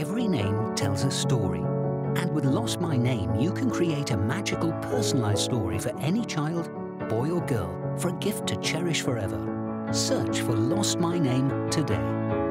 Every name tells a story. And with Lost My Name, you can create a magical, personalized story for any child, boy or girl, for a gift to cherish forever. Search for Lost My Name today.